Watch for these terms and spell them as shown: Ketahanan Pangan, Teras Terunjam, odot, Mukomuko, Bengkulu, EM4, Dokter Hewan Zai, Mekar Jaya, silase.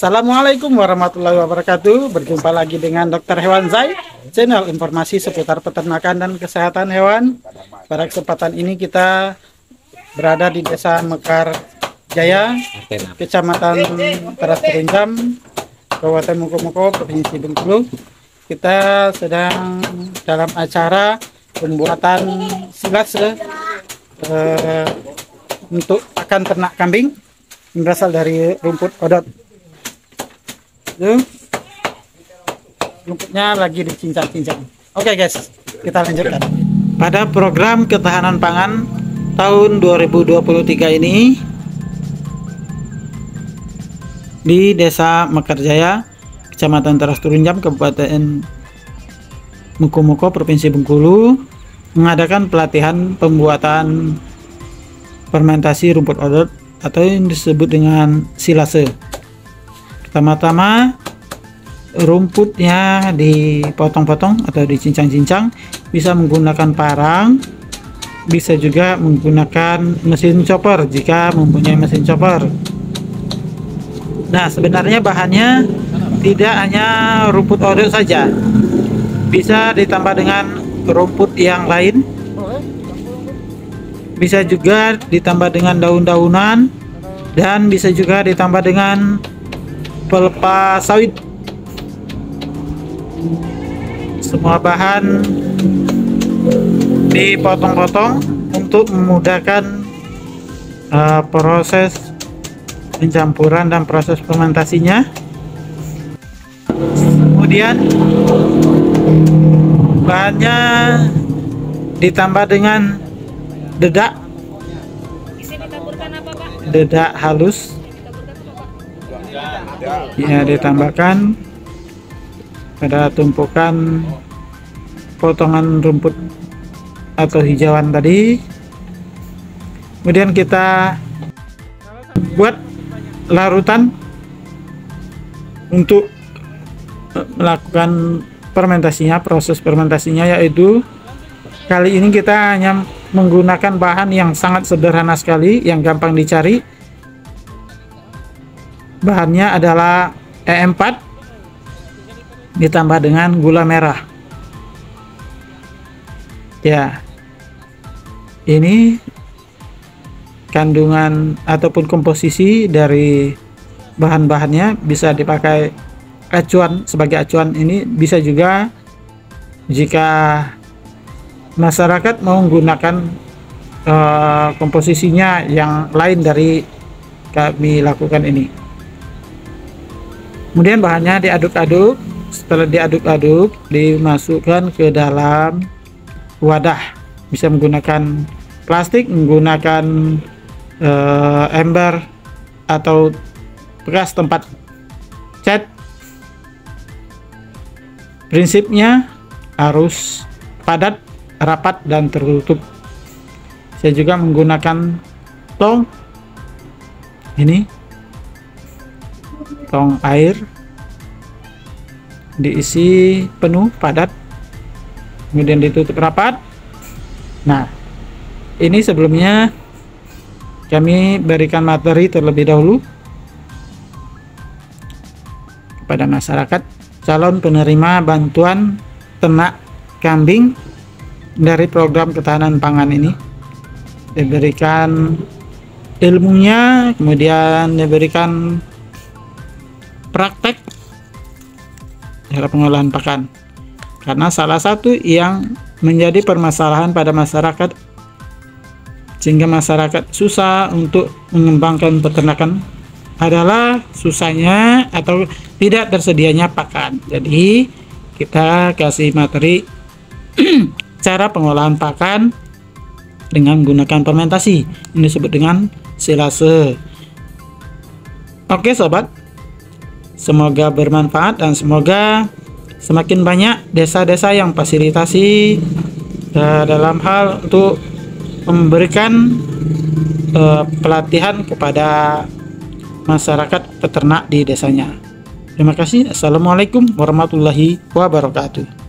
Assalamualaikum warahmatullahi wabarakatuh. Berjumpa lagi dengan Dokter Hewan Zai, channel informasi seputar peternakan dan kesehatan hewan. Pada kesempatan ini kita berada di Desa Mekar Jaya, Kecamatan Teras Terunjam, Kabupaten Mukomuko, Provinsi Bengkulu. Kita sedang dalam acara pembuatan silase untuk pakan ternak kambing berasal dari rumput odot. Rumputnya lagi dicincang-cincang. Oke guys, kita lanjutkan. Pada program ketahanan pangan tahun 2023 ini di Desa Mekar Jaya, Kecamatan Teras Terunjam, Kabupaten Mukomuko, Provinsi Bengkulu, mengadakan pelatihan pembuatan fermentasi rumput odot atau yang disebut dengan silase. Pertama-tama rumputnya dipotong-potong atau dicincang-cincang, bisa menggunakan parang, bisa juga menggunakan mesin chopper jika mempunyai mesin chopper. Nah, sebenarnya bahannya tidak hanya rumput odot saja, bisa ditambah dengan rumput yang lain, bisa juga ditambah dengan daun-daunan, dan bisa juga ditambah dengan pelepah sawit. Semua bahan dipotong-potong untuk memudahkan proses pencampuran dan proses fermentasinya. Kemudian bahannya ditambah dengan dedak, dedak halus ya, ditambahkan pada tumpukan potongan rumput atau hijauan tadi. Kemudian kita buat larutan untuk melakukan fermentasinya, proses fermentasinya, yaitu kali ini kita hanya menggunakan bahan yang sangat sederhana sekali, yang gampang dicari. Bahannya adalah EM4 ditambah dengan gula merah. Ya, ini kandungan ataupun komposisi dari bahan-bahannya bisa dipakai acuan, sebagai acuan. Ini bisa juga jika masyarakat mau menggunakan komposisinya yang lain dari kami lakukan ini. Kemudian bahannya diaduk-aduk. Setelah diaduk-aduk, dimasukkan ke dalam wadah, bisa menggunakan plastik, menggunakan ember atau bekas tempat cat. Prinsipnya harus padat, rapat, dan tertutup. Saya juga menggunakan tong, ini tong air, diisi penuh, padat, kemudian ditutup rapat. Nah, ini sebelumnya kami berikan materi terlebih dahulu kepada masyarakat calon penerima bantuan ternak kambing dari program ketahanan pangan ini. Diberikan ilmunya, kemudian diberikan praktek cara pengolahan pakan, karena salah satu yang menjadi permasalahan pada masyarakat sehingga masyarakat susah untuk mengembangkan peternakan adalah susahnya atau tidak tersedianya pakan. Jadi kita kasih materi cara pengolahan pakan dengan menggunakan fermentasi, ini disebut dengan silase. Oke sobat, semoga bermanfaat dan semoga semakin banyak desa-desa yang fasilitasi dalam hal untuk memberikan pelatihan kepada masyarakat peternak di desanya. Terima kasih. Assalamualaikum warahmatullahi wabarakatuh.